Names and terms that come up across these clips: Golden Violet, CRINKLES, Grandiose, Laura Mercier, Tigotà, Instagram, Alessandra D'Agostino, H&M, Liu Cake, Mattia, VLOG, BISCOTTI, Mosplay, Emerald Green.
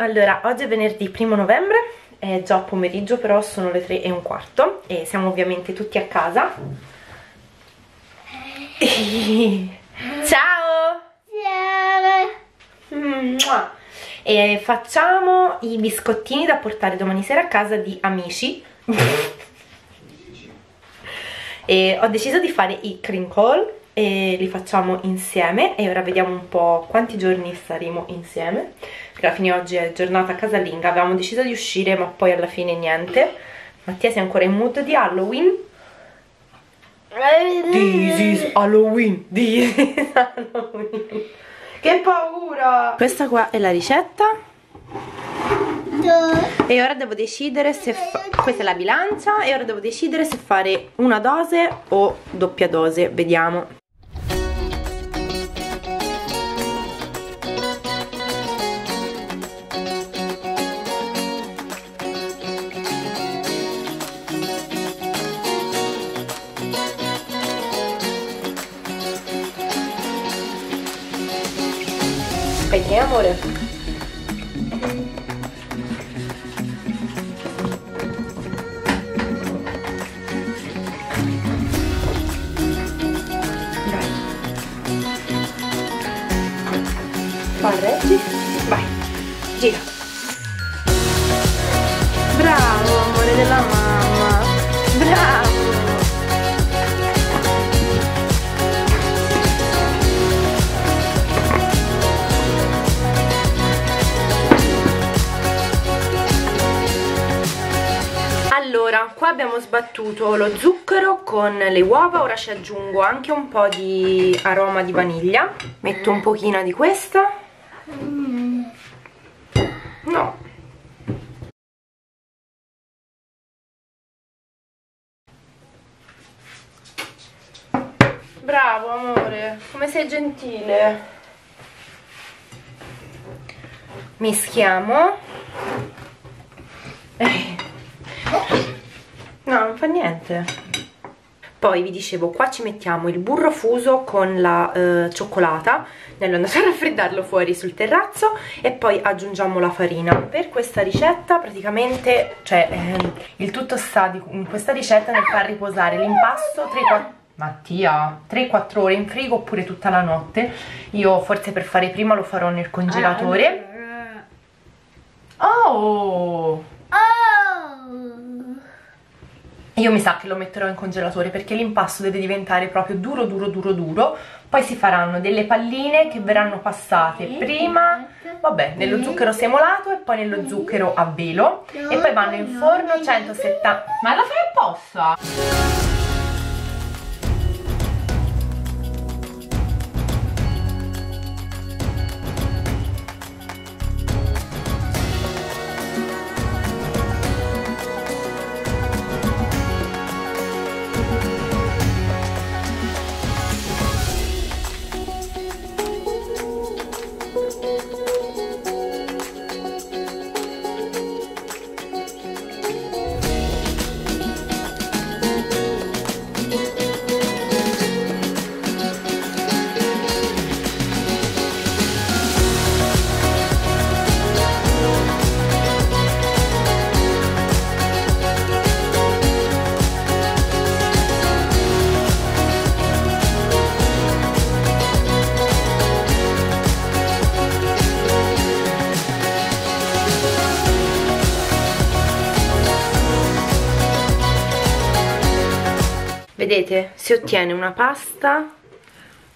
Allora, oggi è venerdì 1° novembre, è già pomeriggio, però sono le 3:15 e siamo ovviamente tutti a casa. Ciao! Ciao! E facciamo i biscottini da portare domani sera a casa di amici. E ho deciso di fare i crinkle e li facciamo insieme, e ora vediamo un po' quanti giorni saremo insieme, perché alla fine oggi è giornata casalinga, avevamo deciso di uscire ma poi alla fine niente. Mattia sei ancora in mood di Halloween? This is Halloween, this is Halloween. Che paura! Questa qua è la ricetta. E ora devo decidere se questa è la bilancia, e ora devo decidere se fare una dose o doppia dose, vediamo. Aspetta, amore. Reggi, vai, gira. Bravo, amore della mamma. Bravo. Allora, qua abbiamo sbattuto lo zucchero con le uova, ora ci aggiungo anche un po' di aroma di vaniglia. Metto un pochino di questa. No. Bravo amore, come sei gentile. Mischiamo. No, non fa niente. Poi vi dicevo, qua ci mettiamo il burro fuso con la cioccolata, nello andare a raffreddarlo fuori sul terrazzo, e poi aggiungiamo la farina. Per questa ricetta praticamente, cioè il tutto sta in questa ricetta nel far riposare l'impasto 3-4 ore in frigo oppure tutta la notte. Io forse per fare prima lo farò nel congelatore. Oh! Io mi sa che lo metterò in congelatore perché l'impasto deve diventare proprio duro duro duro duro. Poi si faranno delle palline che verranno passate prima, vabbè, nello zucchero semolato e poi nello zucchero a velo, e poi vanno in forno 170. Ma la fai apposta? Vedete, si ottiene una pasta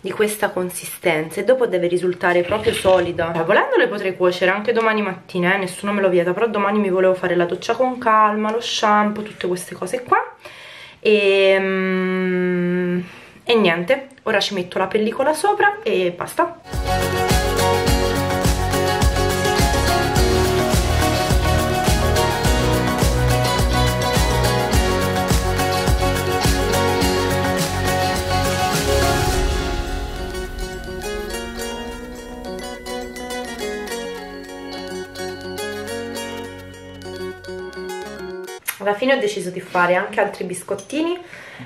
di questa consistenza e dopo deve risultare proprio solida. Volendo le potrei cuocere anche domani mattina, nessuno me lo vieta, però domani mi volevo fare la doccia con calma, lo shampoo, tutte queste cose qua. E niente, ora ci metto la pellicola sopra e basta. Alla fine ho deciso di fare anche altri biscottini,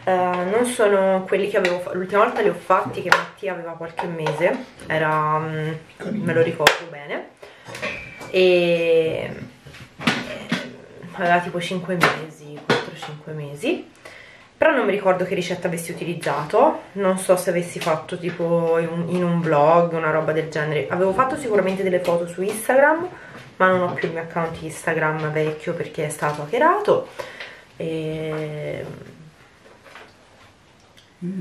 non sono quelli che avevo fatto, l'ultima volta li ho fatti che Mattia aveva qualche mese, me lo ricordo bene. e aveva tipo 5 mesi, 4-5 mesi. Però non mi ricordo che ricetta avessi utilizzato, non so se avessi fatto tipo in un vlog, una roba del genere. Avevo fatto sicuramente delle foto su Instagram, ma non ho più il mio account Instagram vecchio perché è stato hackerato.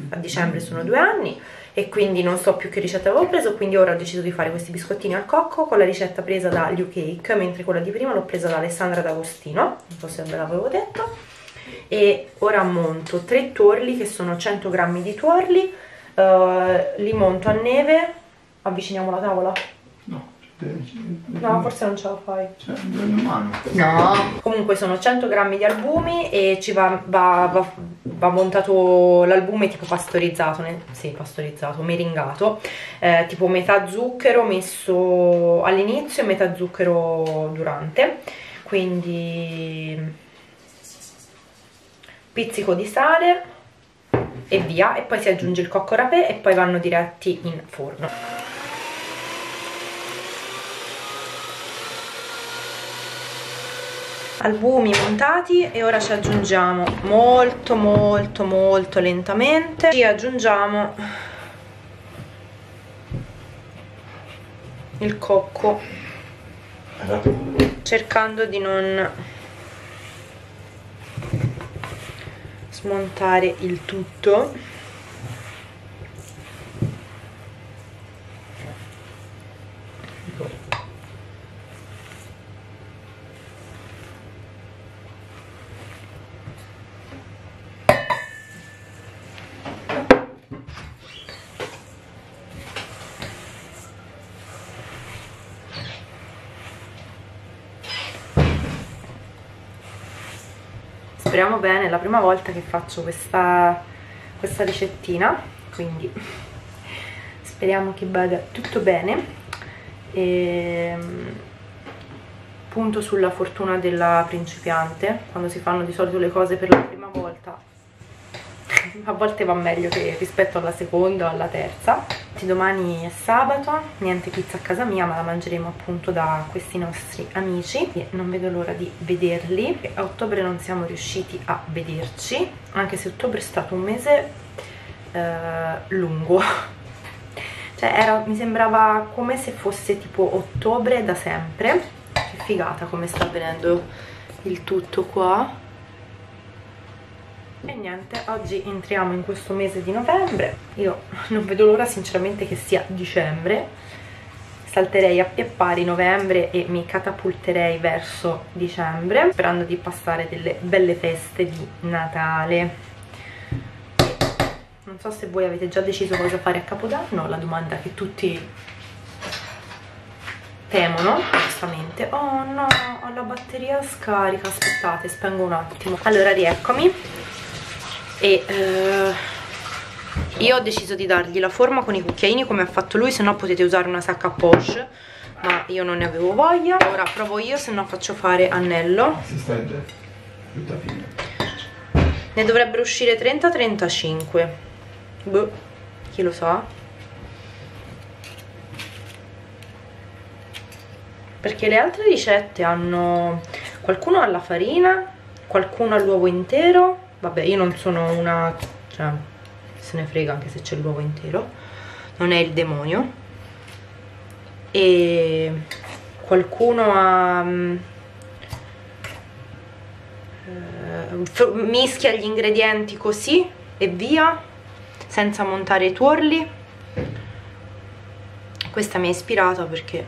A dicembre sono 2 anni e quindi non so più che ricetta avevo preso, quindi ora ho deciso di fare questi biscottini al cocco con la ricetta presa da Liu Cake, mentre quella di prima l'ho presa da Alessandra D'Agostino, non so se ve l'avevo detto. E ora monto 3 tuorli che sono 100 grammi di tuorli, li monto a neve. Avviciniamo la tavola? No, no, forse non ce la fai. No. Comunque sono 100 grammi di albumi e ci va montato l'albume tipo pastorizzato, sì, pastorizzato, meringato, tipo metà zucchero messo all'inizio e metà zucchero durante, quindi pizzico di sale e via, e poi si aggiunge il cocco rapé e poi vanno diretti in forno. Albumi montati e ora ci aggiungiamo molto lentamente, ci aggiungiamo il cocco, cercando di non smontare il tutto. Speriamo bene, è la prima volta che faccio questa ricettina, quindi speriamo che vada tutto bene. E punto sulla fortuna della principiante, quando si fanno di solito le cose per la prima volta a volte va meglio che rispetto alla seconda o alla terza. Domani è sabato, niente pizza a casa mia, ma la mangeremo appunto da questi nostri amici e non vedo l'ora di vederli. A ottobre non siamo riusciti a vederci, anche se ottobre è stato un mese lungo, cioè mi sembrava come se fosse tipo ottobre da sempre. Che figata come sta avvenendo il tutto qua. E niente, oggi entriamo in questo mese di novembre, io non vedo l'ora sinceramente che sia dicembre, salterei a pie pari novembre e mi catapulterei verso dicembre, sperando di passare delle belle feste di Natale. Non so se voi avete già deciso cosa fare a Capodanno, la domanda che tutti temono, giustamente. Oh no, ho la batteria scarica, aspettate, spengo un attimo. Allora, rieccomi. E io ho deciso di dargli la forma con i cucchiaini come ha fatto lui, se no potete usare una sacca poche, ma io non ne avevo voglia. Ora provo io, se no faccio fare Annello. Si stende tutta fine. Ne dovrebbero uscire 30-35. Boh, chi lo sa? Perché le altre ricette hanno qualcuno alla farina, qualcuno all'uovo intero. Vabbè, io non sono una, cioè, se ne frega anche se c'è l'uovo intero, non è il demonio. E qualcuno ha mischia gli ingredienti così e via, senza montare i tuorli. Questa mi è ispirata perché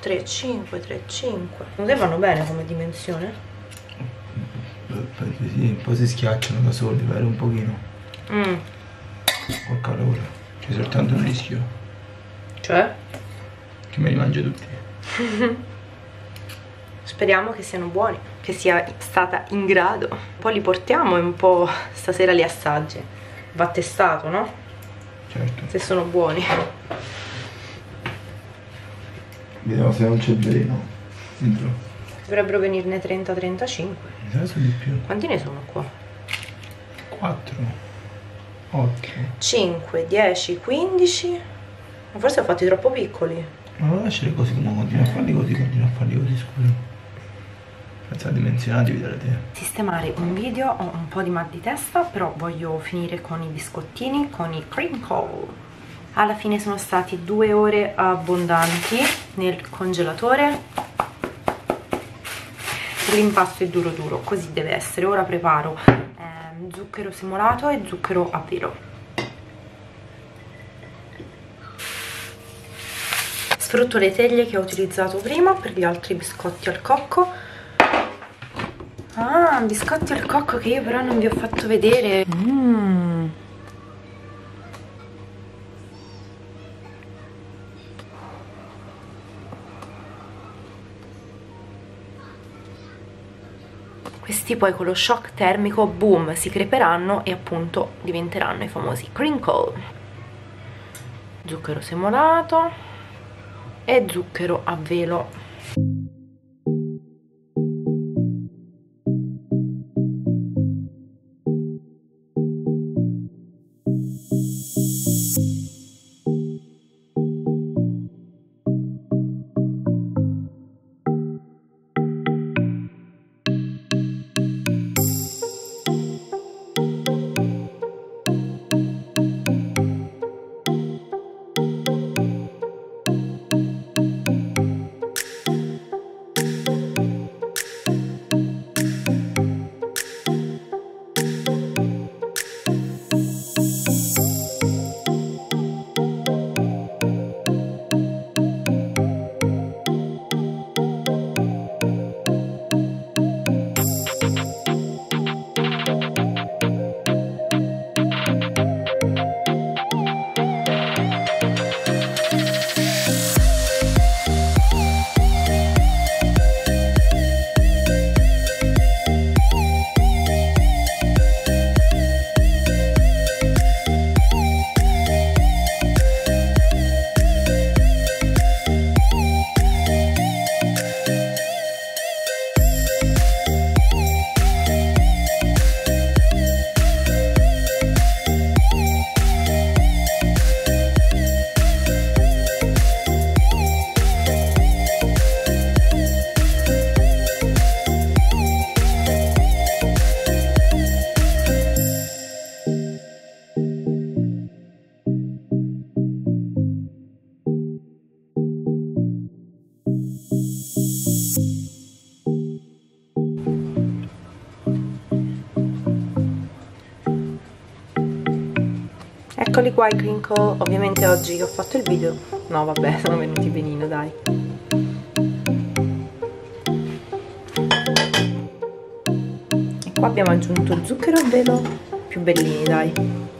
3,5 non vanno bene come dimensione. Perché sì, un po' si schiacciano da soli, vero? Un pochino col calore, c'è soltanto un rischio, cioè? Che me li mangio tutti. Speriamo che siano buoni, che sia stata in grado. Poi li portiamo e un po' stasera li assaggi, va testato, no? Certo. Se sono buoni vediamo se non c'è veleno dentro. Dovrebbero venirne 30-35. Di più. Quanti ne sono qua? 4, 8, 5, 10, 15. Ma forse ho fatti troppo piccoli. Ma lo lasciare così come continua a farli così, scusa. Senza dimensionati, vedrete. Sistemare un video, ho un po' di mal di testa, però voglio finire con i biscottini, con i crinkle. Alla fine sono stati 2 ore abbondanti nel congelatore. L'impasto è duro, così deve essere. Ora preparo zucchero semolato e zucchero a velo. Sfrutto le teglie che ho utilizzato prima per gli altri biscotti al cocco. Ah, biscotti al cocco che io però non vi ho fatto vedere. Questi poi con lo shock termico, boom, si creperanno e appunto diventeranno i famosi crinkle. Zucchero semolato e zucchero a velo. Eccoli qua i crinkle. Ovviamente oggi che ho fatto il video, no vabbè, sono venuti benino, dai. E qua abbiamo aggiunto zucchero a velo, più bellini, dai.